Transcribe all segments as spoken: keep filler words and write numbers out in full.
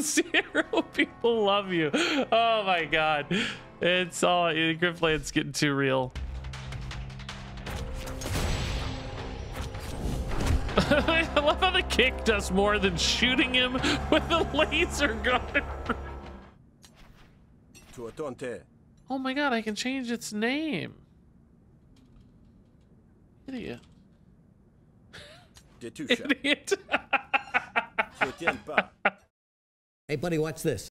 Zero people love you. Oh my god. It's all Griftlands getting too real. I love how the kick does more than shooting him with a laser gun. Oh my god, I can change its name. Idiot. Idiot. Hey buddy, watch this.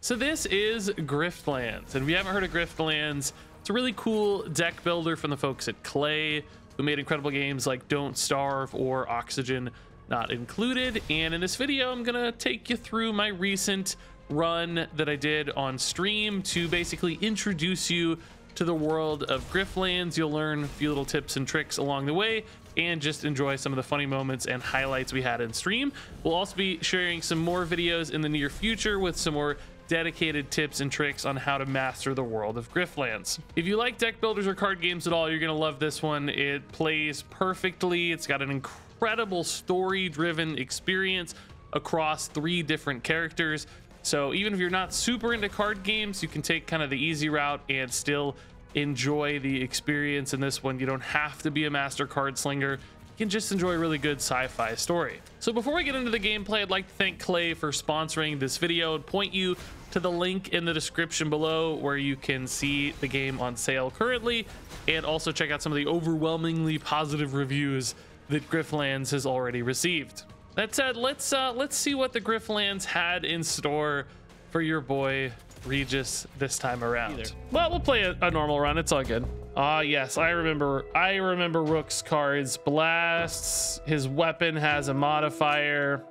So this is Griftlands, and if you haven't heard of Griftlands, it's a really cool deck builder from the folks at Clay, who made incredible games like Don't Starve or Oxygen Not Included. And in this video, I'm gonna take you through my recent run that I did on stream to basically introduce you to the world of Griftlands. You'll learn a few little tips and tricks along the way and just enjoy some of the funny moments and highlights we had in stream. We'll also be sharing some more videos in the near future with some more dedicated tips and tricks on how to master the world of Griftlands. If you like deck builders or card games at all, you're gonna love this one. It plays perfectly. It's got an incredible story-driven experience across three different characters. So even if you're not super into card games, you can take kind of the easy route and still enjoy the experience in this one. You don't have to be a master card slinger. You can just enjoy a really good sci-fi story. So before we get into the gameplay, I'd like to thank Clay for sponsoring this video and point you to the link in the description below where you can see the game on sale currently, and also check out some of the overwhelmingly positive reviews that Griftlands has already received. That said, let's uh, let's see what the Griftlands had in store for your boy Regis this time around. Either. Well, we'll play a, a normal run. It's all good. Ah, yes, I remember. I remember Rook's cards. Blasts. His weapon has a modifier,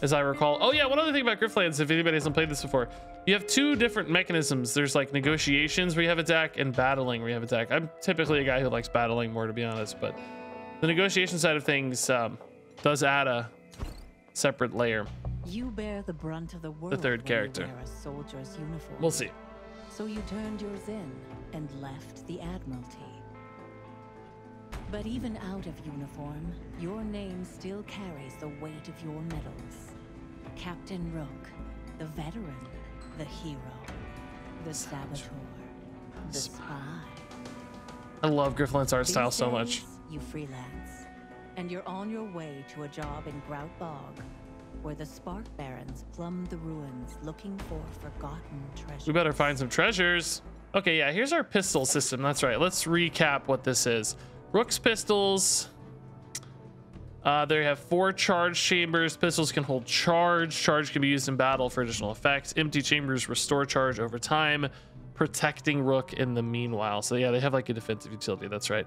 as I recall. Oh yeah, one other thing about Griftlands, if anybody hasn't played this before, you have two different mechanisms. There's like negotiations where you have attack, and battling where you have attack. I'm typically a guy who likes battling more, to be honest, but the negotiation side of things. Um, does add a separate layer. You bear the brunt of the world. The third character. Wear a soldier's uniform. We'll see. So you turned yours in and left the Admiralty. But even out of uniform, your name still carries the weight of your medals. Captain Rook, the veteran, the hero, the saboteur, the spy. I love Griftlands' art style so much. You freelance. And you're on your way to a job in Grout Bog, where the spark barons plumb the ruins looking for forgotten treasures. We better find some treasures. Okay, yeah, here's our pistol system. That's right. Let's recap what this is. Rook's pistols. Uh, they have four charge chambers. Pistols can hold charge. Charge can be used in battle for additional effects. Empty chambers restore charge over time, protecting Rook in the meanwhile. So yeah, they have like a defensive utility. That's right.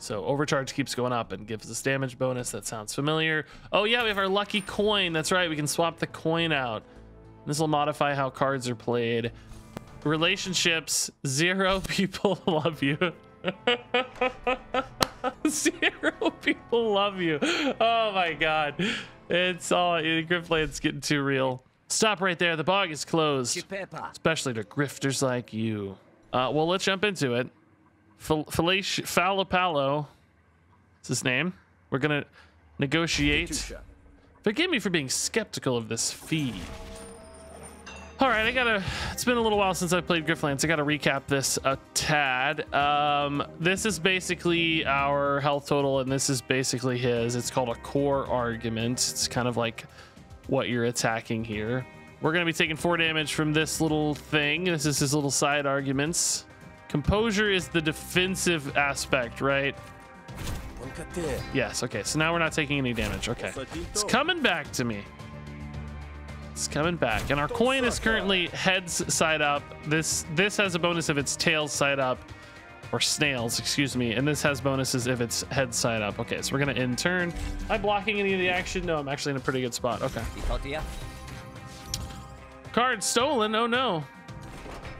So overcharge keeps going up and gives us damage bonus. That sounds familiar. Oh yeah, we have our lucky coin. That's right, we can swap the coin out. This will modify how cards are played. Relationships, zero people love you. Zero people love you. Oh my god. It's all Griftlands getting too real. Stop right there, the bog is closed. Especially to grifters like you. Uh, well, let's jump into it. Falapalo is his name. We're gonna negotiate. Forgive me for being skeptical of this fee. All right, I gotta. It's been a little while since I played Griftlands. I gotta recap this a tad. Um, this is basically our health total, and this is basically his. It's called a core argument. It's kind of like what you're attacking here. We're gonna be taking four damage from this little thing. This is his little side arguments. Composure is the defensive aspect, right? Yes, okay, so now we're not taking any damage, okay. It's coming back to me. It's coming back. And our coin is currently heads side up. This this has a bonus if it's tails side up, or snails, excuse me. And this has bonuses if it's head side up. Okay, so we're gonna end turn. Am I blocking any of the action? No, I'm actually in a pretty good spot, okay. Card stolen, oh no.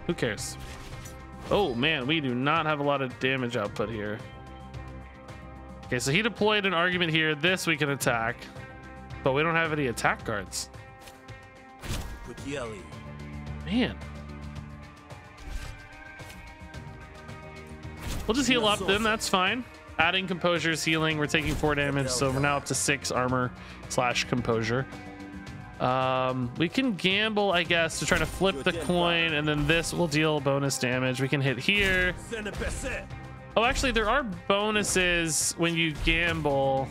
Who cares? Oh man, we do not have a lot of damage output here. Okay, so he deployed an argument here. This we can attack, but we don't have any attack cards. Man. We'll just heal up then, that's fine. Adding composure is healing. We're taking four damage, so we're now up to six armor slash composure. Um, we can gamble, I guess, to try to flip the coin, and then this will deal bonus damage. We can hit here. Oh, actually, there are bonuses when you gamble.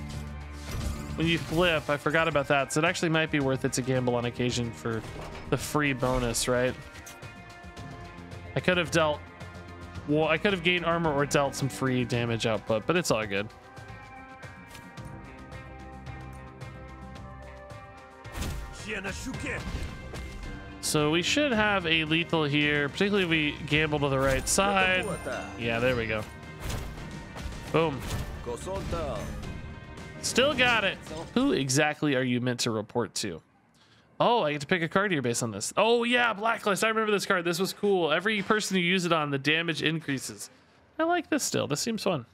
When you flip, I forgot about that. So it actually might be worth it to gamble on occasion for the free bonus, right? I could have dealt... Well, I could have gained armor or dealt some free damage output, but it's all good. So we should have a lethal here, particularly if we gamble to the right side. Yeah, there we go. Boom. Still got it. Who exactly are you meant to report to? Oh, I get to pick a card here based on this. Oh yeah, Blacklist. I remember this card. This was cool. Every person you use it on, the damage increases. I like this still. This seems fun.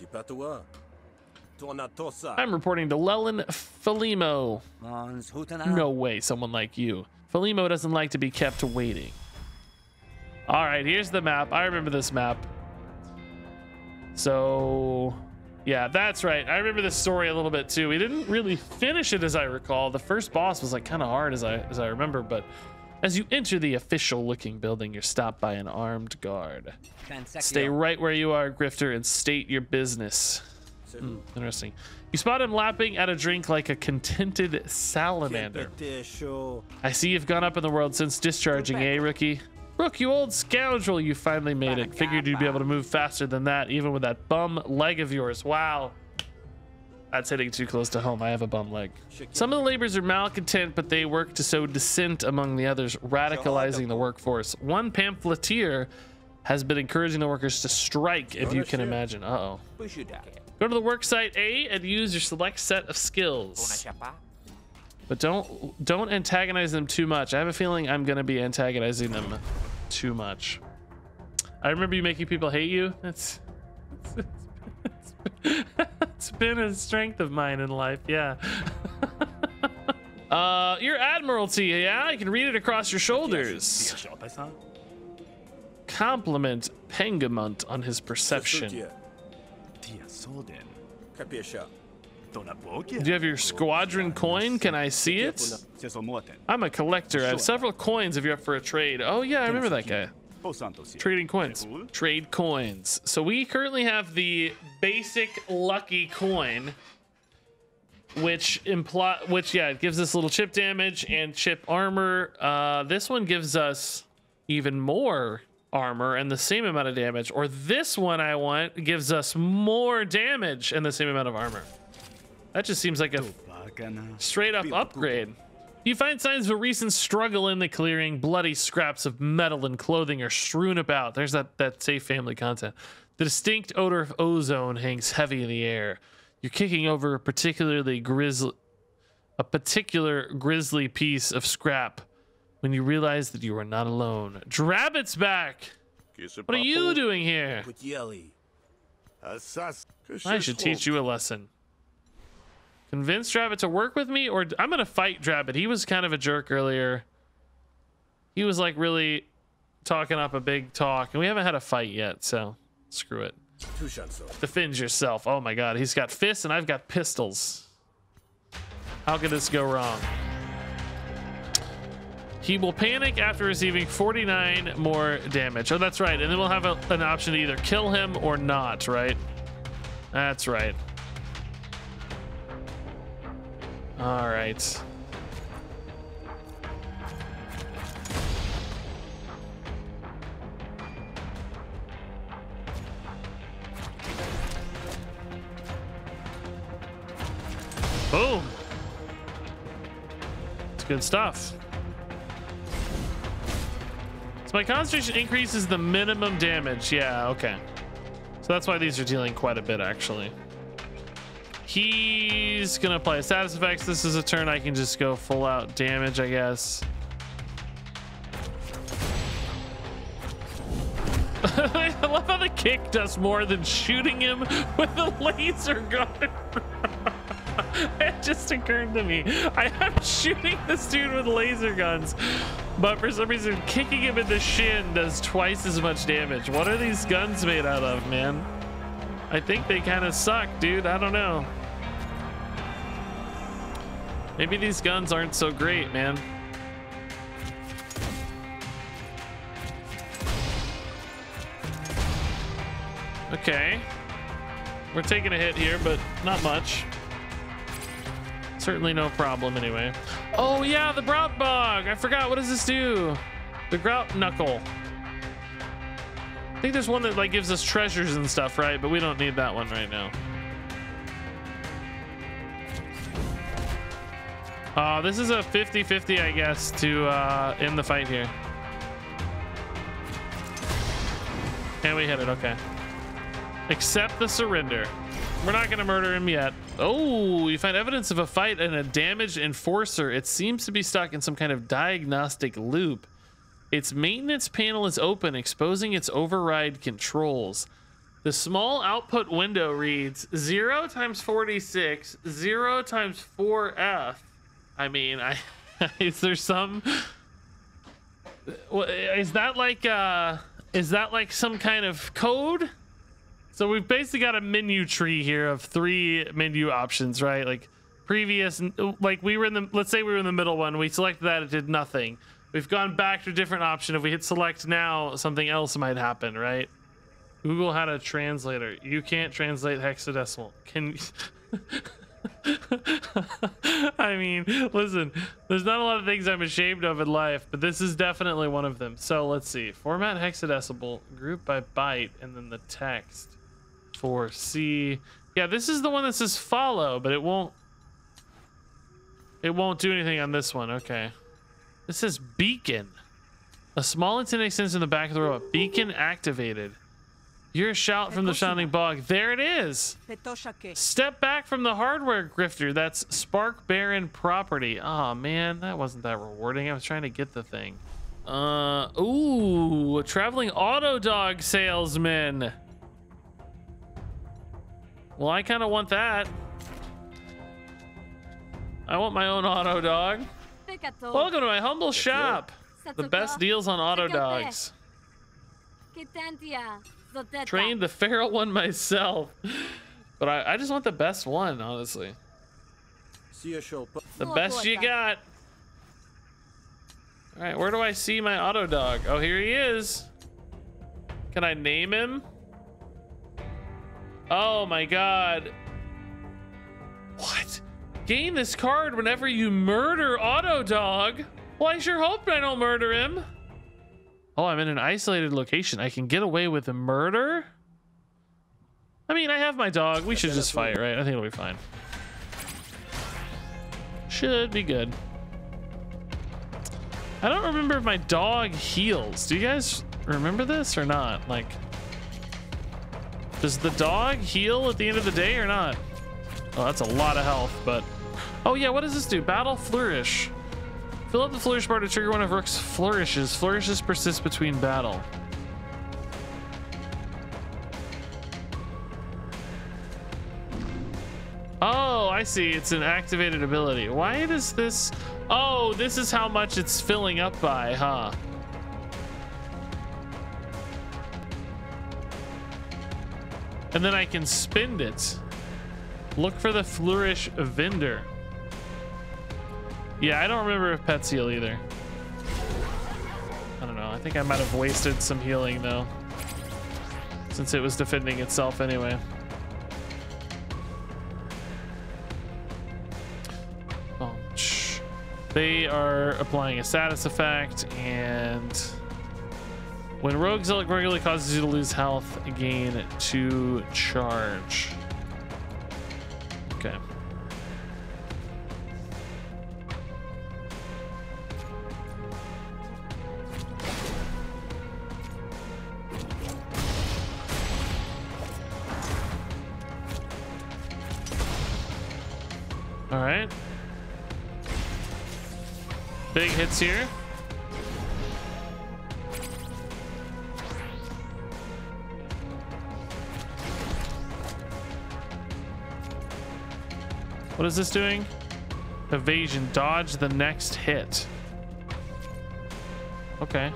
I'm reporting to Lelon Felimo. No way, someone like you. Felimo doesn't like to be kept waiting. All right, here's the map. I remember this map. So... yeah, that's right. I remember this story a little bit too. We didn't really finish it, as I recall. The first boss was like kind of hard, as I as I remember. But as you enter the official-looking building, you're stopped by an armed guard. Stay right where you are, Grifter, and state your business. Mm, interesting. You spot him lapping at a drink like a contented salamander. I see you've gone up in the world since discharging, eh, rookie? Rook, you old scoundrel, you finally made it. Figured you'd be able to move faster than that, even with that bum leg of yours. Wow. That's hitting too close to home. I have a bum leg. Some of the laborers are malcontent, but they work to sow dissent among the others, radicalizing the workforce. One pamphleteer has been encouraging the workers to strike, if you can imagine. Uh-oh. Go to the work site A and use your select set of skills. But don't don't antagonize them too much. I have a feeling I'm going to be antagonizing them too much. I remember you making people hate you. That's it's, it's, it's, it's been a strength of mine in life. Yeah. uh, your admiralty. Yeah, I can read it across your shoulders. Compliment Pengamont on his perception. Do you have your squadron coin? Can I see it? I'm a collector. I have several coins if you're up for a trade. Oh, yeah, I remember that guy. Trading coins. Trade coins. So we currently have the basic lucky coin, which imply, which, yeah, it gives us a little chip damage and chip armor. Uh, this one gives us even more armor and the same amount of damage. Or this one I want gives us more damage and the same amount of armor. That just seems like a straight up upgrade. You find signs of a recent struggle in the clearing. Bloody scraps of metal and clothing are strewn about. There's that, that safe family content. The distinct odor of ozone hangs heavy in the air. You're kicking over a particularly grizzly, a particular grisly piece of scrap when you realize that you are not alone. Drabbit's back. What are you doing here? I should teach you a lesson. Convince Drabbit to work with me, or I'm gonna fight Drabbit. He was kind of a jerk earlier. He was like really talking up a big talk, and we haven't had a fight yet, so screw it. Defend yourself. Oh my god, he's got fists and I've got pistols. How could this go wrong? He will panic after receiving forty-nine more damage. Oh, that's right, and then we'll have a, an option to either kill him or not, right? That's right. All right. Boom. It's good stuff. So my concentration increases the minimum damage. Yeah, okay. So that's why these are dealing quite a bit, actually. He's gonna apply a status effects. This is a turn I can just go full out damage, I guess. I love how the kick does more than shooting him with a laser gun. It just occurred to me, I am shooting this dude with laser guns, but for some reason kicking him in the shin does twice as much damage. What are these guns made out of, man? I think they kind of suck, dude. I don't know. Maybe these guns aren't so great, man. Okay. We're taking a hit here, but not much. Certainly no problem anyway. Oh yeah, the Grout Bog! I forgot, what does this do? The Grout Knuckle. I think there's one that like gives us treasures and stuff, right? But we don't need that one right now. Uh, this is a fifty fifty, I guess, to uh, end the fight here. And we hit it, okay. Accept the surrender. We're not gonna murder him yet. Oh, you find evidence of a fight and a damaged enforcer. It seems to be stuck in some kind of diagnostic loop. Its maintenance panel is open, exposing its override controls. The small output window reads zero times forty-six, zero times four F. I mean, I is there some is that like uh is that like some kind of code? So we've basically got a menu tree here of three menu options, right? Like previous, like we were in the, let's say we were in the middle one. We selected that, it did nothing. We've gone back to a different option. If we hit select now, something else might happen, right? Google had a translator. You can't translate hexadecimal. Can I mean, listen, there's not a lot of things I'm ashamed of in life, but this is definitely one of them. So let's see. Format hexadecimal, group by byte, and then the text. For C, yeah, this is the one that says follow, but it won't it won't do anything on this one. Okay, this says beacon. A small antenna extends in the back of the robot. Beacon activated. Your shout from the sounding bog. There it is. Step back from the hardware grifter. That's Spark Baron property. Oh man, that wasn't that rewarding. I was trying to get the thing. Uh ooh, a traveling auto dog salesman. Well, I kind of want that. I want my own auto dog. Welcome to my humble shop. The best deals on auto dogs. Trained the feral one myself. But I, I just want the best one, honestly. The best you got. All right, where do I see my auto dog? Oh, here he is. Can I name him? Oh my god. What? Gain this card whenever you murder Auto Dog? Well, I sure hope I don't murder him. Oh, I'm in an isolated location. I can get away with a murder? I mean, I have my dog. We should just fight, right? I think it'll be fine. Should be good. I don't remember if my dog heals. Do you guys remember this or not? Like... Does the dog heal at the end of the day or not? Oh, that's a lot of health, but... Oh yeah, what does this do? Battle Flourish. Fill up the Flourish bar to trigger one of Rook's flourishes. Flourishes persist between battle. Oh, I see. It's an activated ability. Why does this... Oh, this is how much it's filling up by, huh? And then I can spend it. Look for the flourish vendor. Yeah, I don't remember if pets heal either. I don't know. I think I might have wasted some healing though, since it was defending itself anyway. Oh, shh. They are applying a status effect, and when Rogue Zealot regularly causes you to lose health, gain two charge. Okay. All right. Big hits here. What is this doing? Evasion. Dodge the next hit. Okay.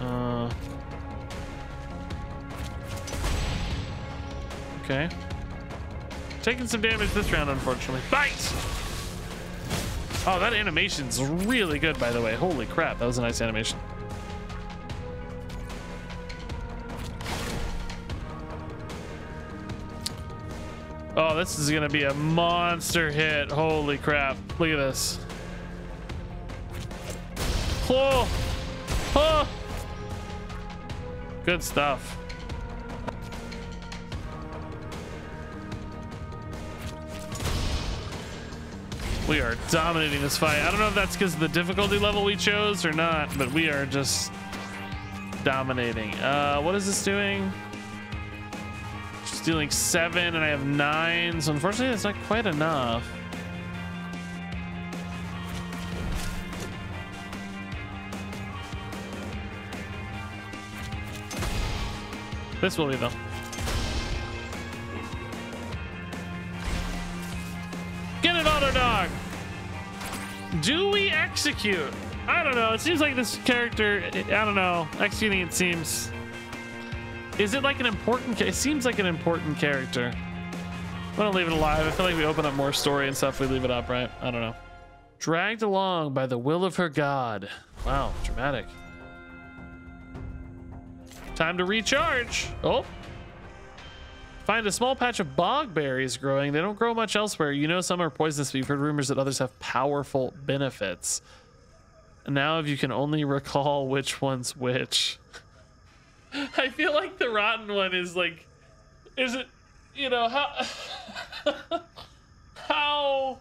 Uh. Okay. Taking some damage this round, unfortunately. Bite! Oh, that animation's really good, by the way. Holy crap, that was a nice animation. Oh, this is gonna be a monster hit. Holy crap, look at this. Oh, oh. Good stuff. We are dominating this fight. I don't know if that's because of the difficulty level we chose or not, but we are just dominating. Uh, what is this doing? Just dealing seven and I have nine. So unfortunately, it's not quite enough. This will be though. Get it, Auto Dog. Do we execute? I don't know. It seems like this character, I don't know. Executing it seems. Is it like an important? It seems like an important character. I'm gonna leave it alive. I feel like we open up more story and stuff. We leave it up, right? I don't know. Dragged along by the will of her god. Wow, dramatic. Time to recharge. Oh. Find a small patch of bogberries growing. They don't grow much elsewhere. You know some are poisonous, but you've heard rumors that others have powerful benefits. And now if you can only recall which one's which. I feel like the rotten one is like... Is it... You know, how... how...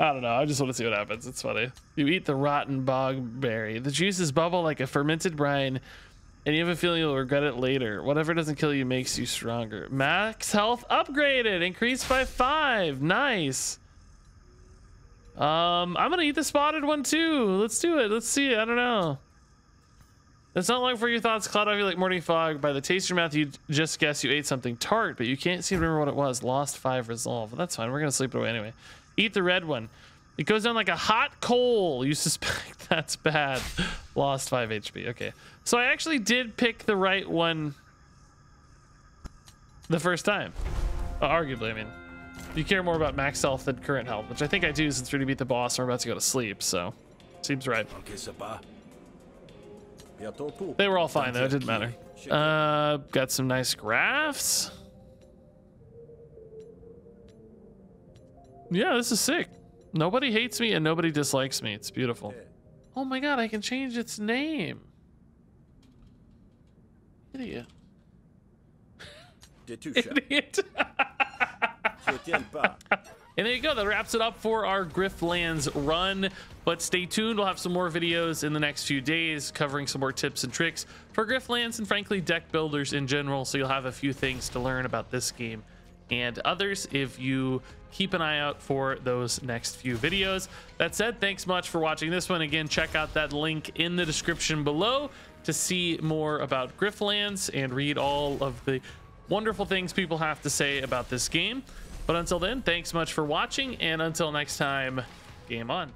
I don't know. I just want to see what happens. It's funny. You eat the rotten bogberry. The juices bubble like a fermented brine, and you have a feeling you'll regret it later. Whatever doesn't kill you makes you stronger. Max health upgraded. Increased by five. Nice. Um, I'm going to eat the spotted one too. Let's do it. Let's see it. I don't know. It's not long before your thoughts cloud over you like morning fog. By the taste of your mouth, you just guess you ate something tart, but you can't seem to remember what it was. Lost five resolve. Well, that's fine. We're going to sleep it away anyway. Eat the red one. It goes down like a hot coal. You suspect that's bad. Lost five H P. Okay. So I actually did pick the right one the first time. Well, arguably, I mean. You care more about max health than current health, which I think I do since we're going to beat the boss and we're about to go to sleep, so. Seems right. They were all fine, though. It didn't matter. Uh, got some nice grafts. Yeah, this is sick. Nobody hates me and nobody dislikes me. It's beautiful. Oh my god, I can change its name. Idiot. Idiot. And there you go. That wraps it up for our Griftlands run. But stay tuned. We'll have some more videos in the next few days covering some more tips and tricks for Griftlands and frankly deck builders in general. So you'll have a few things to learn about this game and others if you keep an eye out for those next few videos. That said, thanks much for watching this one. Again, check out that link in the description below to see more about Griftlands and read all of the wonderful things people have to say about this game. But until then, thanks much for watching, and until next time, game on.